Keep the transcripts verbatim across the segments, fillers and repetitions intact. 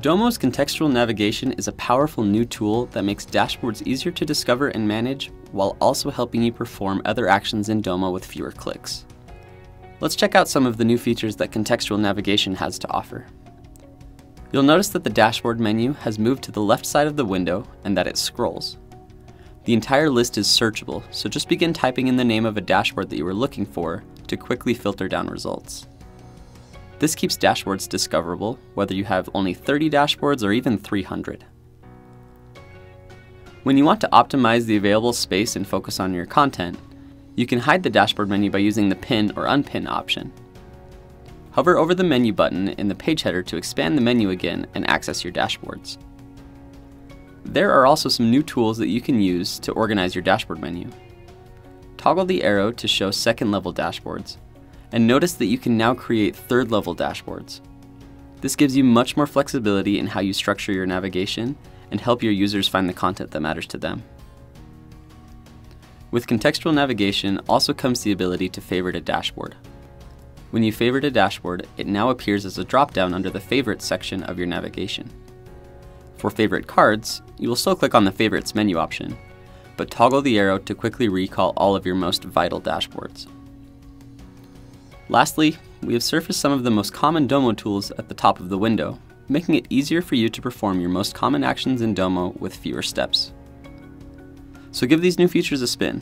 Domo's contextual navigation is a powerful new tool that makes dashboards easier to discover and manage while also helping you perform other actions in Domo with fewer clicks. Let's check out some of the new features that contextual navigation has to offer. You'll notice that the dashboard menu has moved to the left side of the window and that it scrolls. The entire list is searchable, so just begin typing in the name of a dashboard that you were looking for to quickly filter down results. This keeps dashboards discoverable, whether you have only thirty dashboards or even three hundred. When you want to optimize the available space and focus on your content, you can hide the dashboard menu by using the pin or unpin option. Hover over the menu button in the page header to expand the menu again and access your dashboards. There are also some new tools that you can use to organize your dashboard menu. Toggle the arrow to show second level dashboards. And notice that you can now create third-level dashboards. This gives you much more flexibility in how you structure your navigation and help your users find the content that matters to them. With contextual navigation also comes the ability to favorite a dashboard. When you favorite a dashboard, it now appears as a drop-down under the Favorite section of your navigation. For favorite cards, you will still click on the Favorites menu option, but toggle the arrow to quickly recall all of your most vital dashboards. Lastly, we have surfaced some of the most common Domo tools at the top of the window, making it easier for you to perform your most common actions in Domo with fewer steps. So give these new features a spin.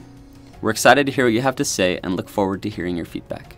We're excited to hear what you have to say and look forward to hearing your feedback.